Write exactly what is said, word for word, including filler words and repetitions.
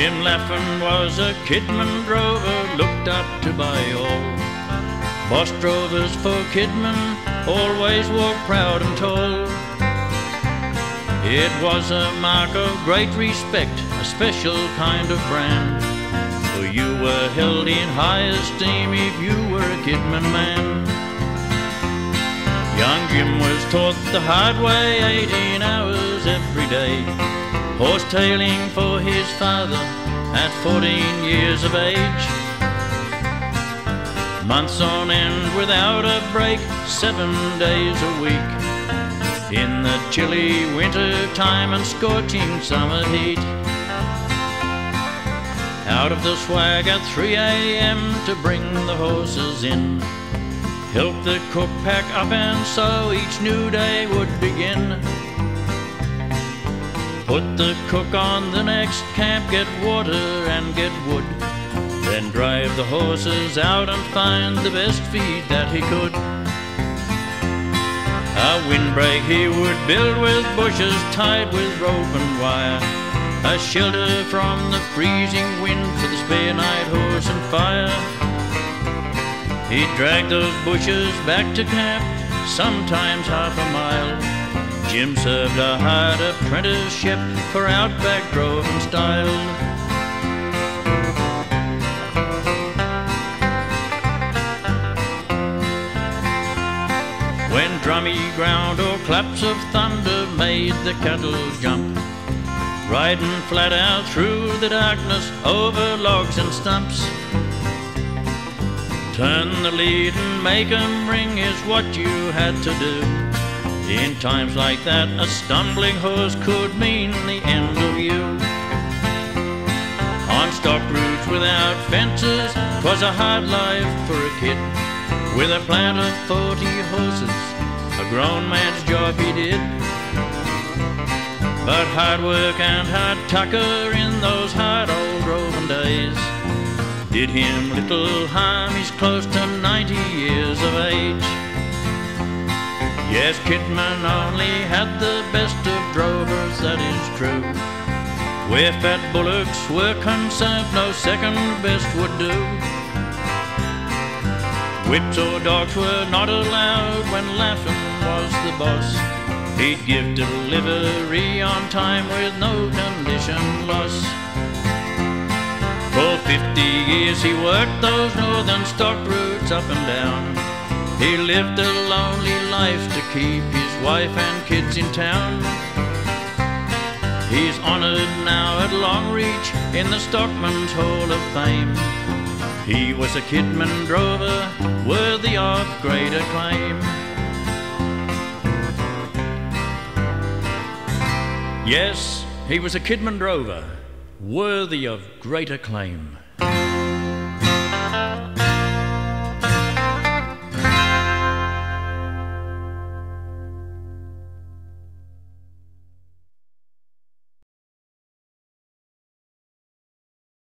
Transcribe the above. Jim Laffin was a Kidman drover, looked up to by all. Boss drovers for Kidman always walk proud and tall. It was a mark of great respect, a special kind of brand, for you were held in high esteem if you were a Kidman man. Young Jim was taught the hard way, eighteen hours every day, horse-tailing for his father at fourteen years of age. Months on end without a break, seven days a week, in the chilly winter time and scorching summer heat. Out of the swag at three a m to bring the horses in, help the cook pack up, and so each new day would begin. Put the cook on the next camp, get water and get wood, then drive the horses out and find the best feed that he could. A windbreak he would build with bushes tied with rope and wire, a shelter from the freezing wind for the spare night horse and fire. He dragged those bushes back to camp, sometimes half a mile. Jim served a hard apprenticeship for outback droving style. When drummy ground or claps of thunder made the cattle jump, riding flat out through the darkness over logs and stumps, turn the lead and make 'em ring is what you had to do. In times like that, a stumbling horse could mean the end of you. On stock routes without fences, 'twas a hard life for a kid. With a plant of forty horses, a grown man's job he did. But hard work and hard tucker in those hard old roving days did him little harm. He's close to ninety years of age. Yes, Kidman only had the best of drovers, that is true. Where fat bullocks were concerned, no second best would do. Whips or dogs were not allowed when Laffin was the boss. He'd give delivery on time with no condition loss. For fifty years he worked those northern stock routes up and down. He lived a lonely life to keep his wife and kids in town. He's honored now at Longreach in the Stockman's Hall of Fame. He was a Kidman drover, worthy of great acclaim. Yes, he was a Kidman drover, worthy of great acclaim.